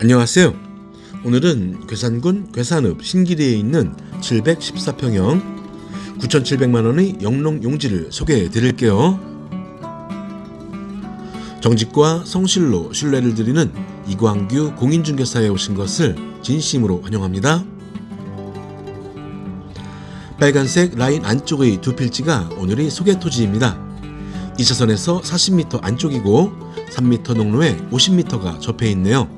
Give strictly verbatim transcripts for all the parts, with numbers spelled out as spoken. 안녕하세요. 오늘은 괴산군 괴산읍 신기리에 있는 칠백십사 평형 구천칠백만 원의 영농 용지를 소개해 드릴게요. 정직과 성실로 신뢰를 드리는 이광규 공인중개사에 오신 것을 진심으로 환영합니다. 빨간색 라인 안쪽의 두 필지가 오늘의 소개 토지입니다. 이 차선에서 사십 미터 안쪽이고 삼 미터 농로에 오십 미터가 접해 있네요.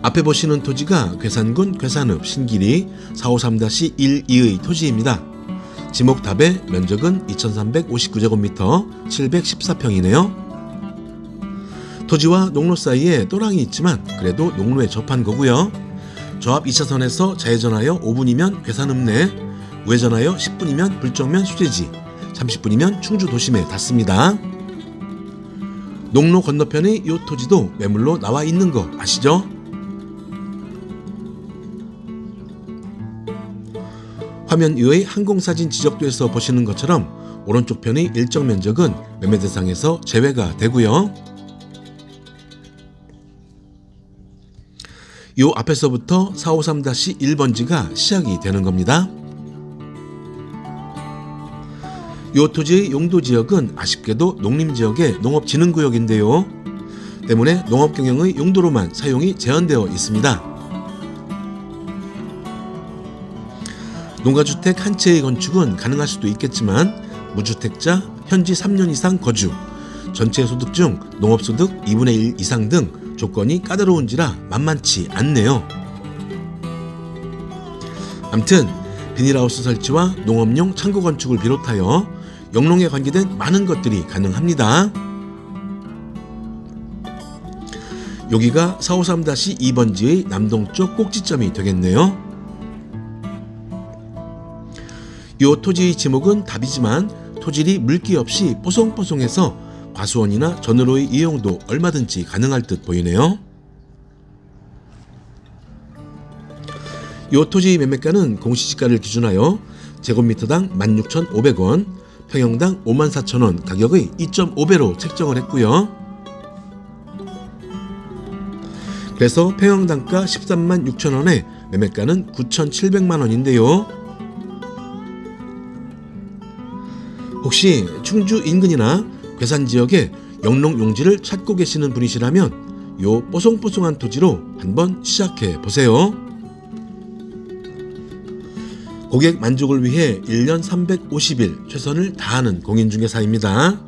앞에 보시는 토지가 괴산군 괴산읍 신기리 사백오십삼 일 이의 토지입니다. 지목답에 면적은 이천삼백오십구 제곱미터 칠백십사 평이네요. 토지와 농로 사이에 또랑이 있지만 그래도 농로에 접한 거고요. 저앞 이 차선에서 좌회전하여 오 분이면 괴산읍 내, 우회전하여 십 분이면 불정면 수제지, 삼십 분이면 충주 도심에 닿습니다. 농로 건너편의 이 토지도 매물로 나와 있는 거 아시죠? 화면 위의 항공사진 지적도에서 보시는 것처럼 오른쪽 편의 일정 면적은 매매 대상에서 제외가 되고요. 요 앞에서부터 사백오십삼 일 번지가 시작이 되는 겁니다. 요 토지의 용도지역은 아쉽게도 농림지역의 농업진흥구역인데요. 때문에 농업경영의 용도로만 사용이 제한되어 있습니다. 농가주택 한 채의 건축은 가능할 수도 있겠지만 무주택자, 현지 삼 년 이상 거주, 전체 소득 중 농업소득 이분의 일 이상 등 조건이 까다로운지라 만만치 않네요. 암튼 비닐하우스 설치와 농업용 창고 건축을 비롯하여 영농에 관계된 많은 것들이 가능합니다. 여기가 사백오십삼 이 번지의 남동쪽 꼭지점이 되겠네요. 이 토지의 지목은 답이지만 토질이 물기 없이 뽀송뽀송해서 과수원이나 전으로의 이용도 얼마든지 가능할 듯 보이네요. 이 토지 매매가는 공시지가를 기준하여 제곱미터당 만 육천오백 원, 평형당 오만 사천 원 가격의 이 점 오 배로 책정을 했고요. 그래서 평형단가 십삼만 육천 원에 매매가는 구천칠백만 원인데요. 혹시 충주 인근이나 괴산 지역에 영농 용지를 찾고 계시는 분이시라면 요 뽀송뽀송한 토지로 한번 시작해 보세요. 고객 만족을 위해 일 년 삼백오십 일 최선을 다하는 공인중개사입니다.